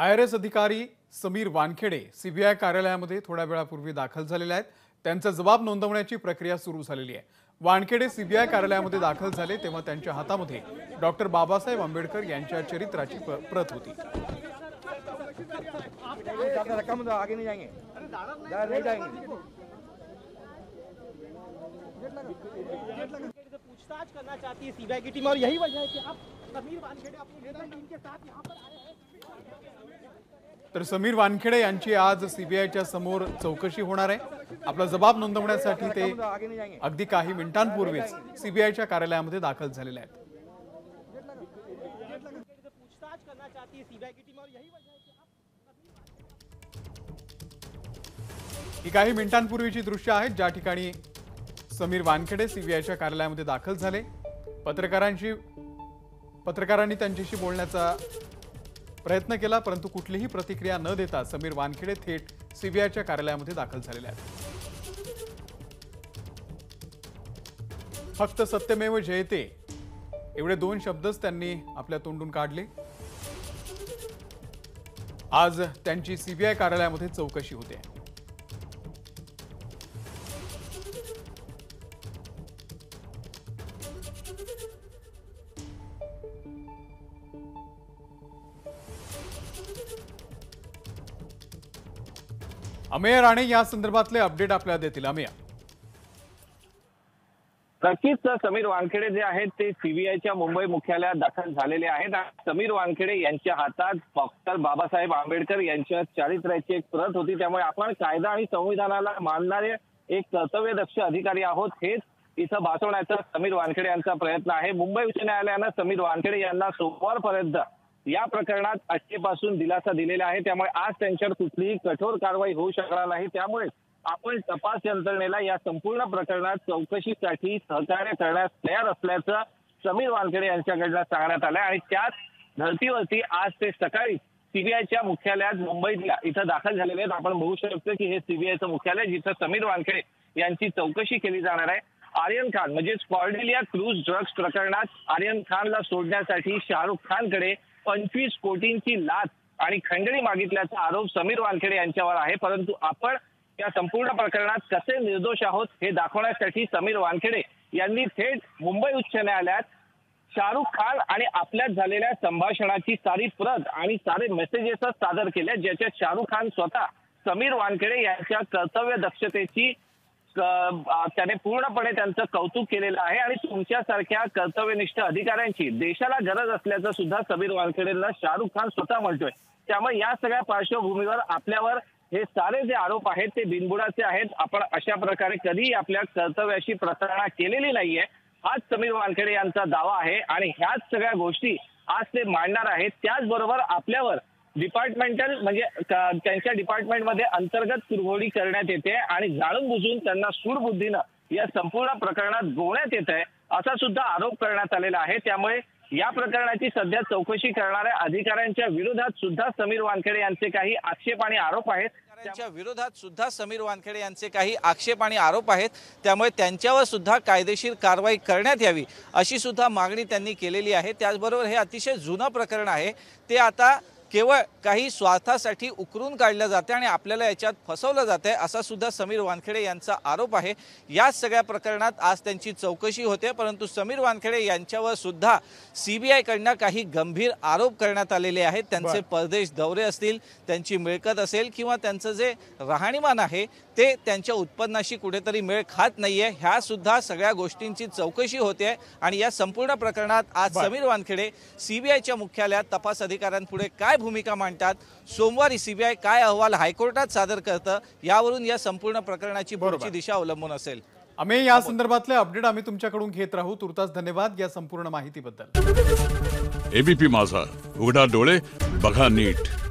IRS अधिकारी Sameer Wankhede CBI कार्यालयामध्ये थोड्या वेळापूर्वी दाखल झालेले आहेत। त्यांचा जबाब नोंदवण्याची प्रक्रिया सुरू झालेली आहे। वानखेडे CBI कार्यालयामध्ये दाखल झाले तेव्हा त्यांच्या हातामध्ये डॉक्टर बाबासाहेब आंबेडकर यांच्या चरित्राची प्रत होती। आगे नहीं जाएंगे, नहीं जाएंगे। पूछताछ करना चाहती है CBI की टीम और यही वजह है कि आप समीर वानखेडे अपनी नेता टीम के साथ यहाँ पर आए हैं। तर समीर वानखेडे यांची आज CBIच्या समोर चौकशी होणार आहे। आपला जबाब नोंदवण्यासाठी ते अगदी काही मिनिटांपूर्वीच CBIच्या कार्यालयामध्ये दाखल झालेले आहेत। पूछताछ करना चाहती है CBI की टीम और यही वजह है कि आप ही काही मिनिटांपूर्वीची दृश्य आहेत ज्या ठिकाणी समीर वानखेडे CBIच्या कार्यालयामध्ये दाखल झाले। पत्रकारांनी त्यांच्याशी बोलण्याचा प्रयत्न केला परंतु कुठलीही प्रतिक्रिया न देता समीर वानखेडे थेट CBIच्या कार्यालयामध्ये दाखल झालेले आहेत। फक्त सत्यमेव जयते एवढे दोन शब्दच त्यांनी आपल्या तोंडून काढले। आज त्यांची CBI कार्यालयामध्ये चौकशी होते। अमेय राणे या संदर्भातले अपडेट आपल्याला देतील। अमेय, नक्कीच समीर वानखेडे जे आहेत ते CBIच्या मुंबई मुख्यालयात दाखल झालेले आहेत। समीर वानखेडे यांच्या हातात डॉक्टर बाबासाहेब आंबेडकर यांच्या चारित्र्याची एक प्रत होती, त्यामुळे आपण कायदा आणि संविधानाला मानणारे एक कर्तव्यदक्ष अधिकारी आहोत हेच इथं भासवण्याचा समीर वानखेडे यांचा प्रयत्न आहे। मुंबई उच्च न्यायालयानं समीर वानखेडे यांना सोमवारपर्यंत या प्रकरणात अटकेपासून दिलासा दिलेला आहे, त्यामुळे आज त्यांच्यावर कुठलीही कठोर कारवाई होऊ शकणार नाही। त्यामुळे आपण तपास यंत्रणेला या संपूर्ण प्रकरणात चौकशीसाठी सहकार्य करण्यास तयार असल्याचं समीर वानखेडे यांच्याकडनं सांगण्यात आलं आणि त्याच धर्तीवरती आज ते सकाळी CBIच्या मुख्यालयात मुंबईतल्या इथं दाखल झालेले आहेत। आपण बघू शकतो की हे CBIचं मुख्यालय जिथं समीर वानखेडे यांची चौकशी केली जाणार आहे। आर्यन खान म्हणजेच कॉर्डेलिया क्रूज ड्रग्ज प्रकरणात आर्यन खानला सोडण्यासाठी शाहरुख खानकडे 25 कोटींची लाच आणि खंडणी मागितल्याचा आरोप समीर वानखेडे यांच्यावर आहे, परंतु आपण या संपूर्ण प्रकरणात कसे निर्दोष आहोत हे दाखवण्यासाठी समीर वानखेडे यांनी थेट मुंबई उच्च न्यायालयात शाहरुख खान आणि आपल्यात झालेल्या संभाषणाची सारी प्रत आणि सारे मेसेजेस सादर केले, ज्याच्यात शाहरुख खान स्वतः समीर वानखेडे यांच्या कर्तव्य दक्षतेची त्याने पूर्णपणे त्यांचं कौतुक केलेलं आहे आणि तुमच्यासारख्या कर्तव्यनिष्ठ अधिकाऱ्यांची देशाला गरज असल्याचं सुद्धा समीर वानखेडेंना शाहरुख खान स्वतः म्हणतोय। त्यामुळे या सगळ्या पार्श्वभूमीवर आपल्यावर हे सारे जे आरोप आहेत ते बिनबुडाचे आहेत। आपण अशा प्रकारे कधीही आपल्या कर्तव्याशी प्रतारणा केलेली नाहीये, हाच समीर वानखेडे यांचा दावा आहे आणि ह्याच सगळ्या गोष्टी आज ते मांडणार आहेत। त्याचबरोबर आपल्यावर डिपार्टमेंटल म्हणजे त्यांच्या डिपार्टमेंटमध्ये अंतर्गत कुरघोडी करण्यात येते आणि जाणून बुजून त्यांना सूडबुद्धीनं या संपूर्ण प्रकरणात गोवण्यात येत आहे असा सुद्धा आरोप करण्यात आलेला आहे। त्यामुळे या प्रकरणाची सध्या चौकशी करणाऱ्या अधिकाऱ्यांच्या विरोधात सुद्धा समीर वानखेडे यांचे काही आक्षेप आणि आरोप आहेत त्यामुळे त्यांच्यावर सुद्धा कायदेशीर कारवाई करण्यात यावी अशी सुद्धा मागणी त्यांनी केलेली आहे। त्याचबरोबर हे अतिशय जुनं प्रकरण आहे, ते आता केवळ काही स्वार्थासाठी उकरून काढले जाते आणि आपल्याला याच्यात फसवलं जाते असा सुद्धा समीर वानखेडे यांचा आरोप आहे। या सगळ्या प्रकरणात आज त्यांची चौकशी होते, परंतु समीर वानखेडे यांच्यावर सुद्धा CBI कडनं काही गंभीर आरोप करण्यात आलेले आहेत। त्यांचे परदेश दौरे असतील, त्यांची मिळकत असेल किंवा त्यांचं जे राहणीमान आहे ते त्यांच्या उत्पन्नाशी कुठेतरी मेळ खात नाहीये, ह्या सुद्धा सगळ्या गोष्टींची चौकशी होते आणि या संपूर्ण प्रकरणात आज समीर वानखेडे CBIच्या मुख्यालयात तपास अधिकाऱ्यांपुढे काय भूमिका मांडतात, सोमवारी CBI काय अहवाल हायकोर्टात सादर करतं यावरून या संपूर्ण प्रकरणाची पुढची दिशा अवलंबून असेल। आम्ही या संदर्भातले अपडेट आम्ही तुमच्याकडून घेत राहू। तुर्तास धन्यवाद या संपूर्ण माहितीबद्दल। ABP माझा, उघडा डोळे बघा नीट।